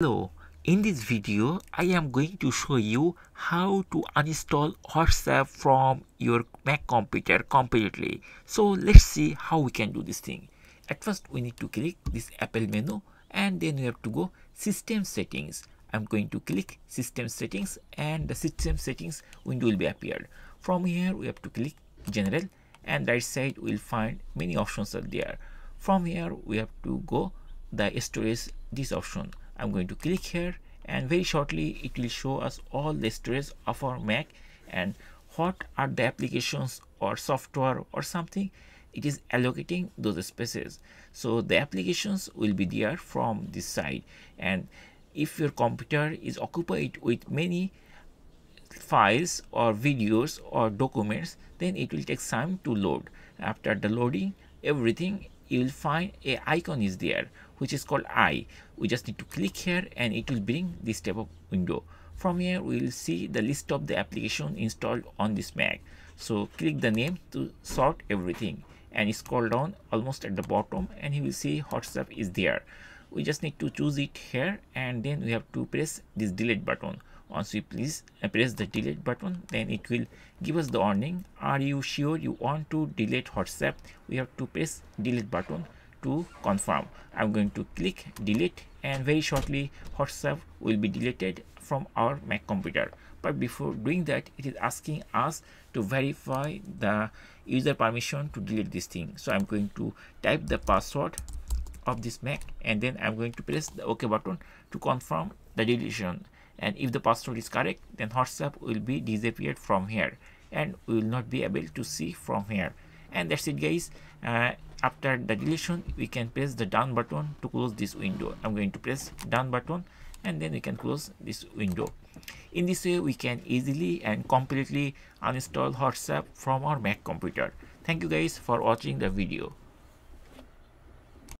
Hello, in this video I am going to show you how to uninstall WhatsApp from your Mac computer completely. So let's see how we can do this thing. At first we need to click this Apple menu and then we have to go system settings. I'm going to click system settings and the system settings window will be appeared. From here we have to click general and right side we'll find many options are there. From here we have to go the storage, this option. I'm going to click here and very shortly it will show us all the storage of our Mac and what are the applications or software or something it is allocating those spaces. So the applications will be there from this side, and if your computer is occupied with many files or videos or documents, then it will take time to load. After the loading everything, you will find a icon is there which is called I. We just need to click here and it will bring this type of window. From here we will see the list of the application installed on this Mac. So click the name to sort everything and scroll down almost at the bottom and you will see WhatsApp is there. We just need to choose it here and then we have to press this delete button. Once we press the delete button, then it will give us the warning, are you sure you want to delete WhatsApp? We have to press delete button to confirm. I'm going to click delete and very shortly WhatsApp will be deleted from our Mac computer. But before doing that, it is asking us to verify the user permission to delete this thing. So I'm going to type the password of this Mac and then I'm going to press the OK button to confirm the deletion. And if the password is correct, then WhatsApp will be disappeared from here and we will not be able to see from here. And that's it guys. After the deletion we can press the down button to close this window. I'm going to press down button and then we can close this window. In this way we can easily and completely uninstall WhatsApp from our Mac computer. Thank you guys for watching the video.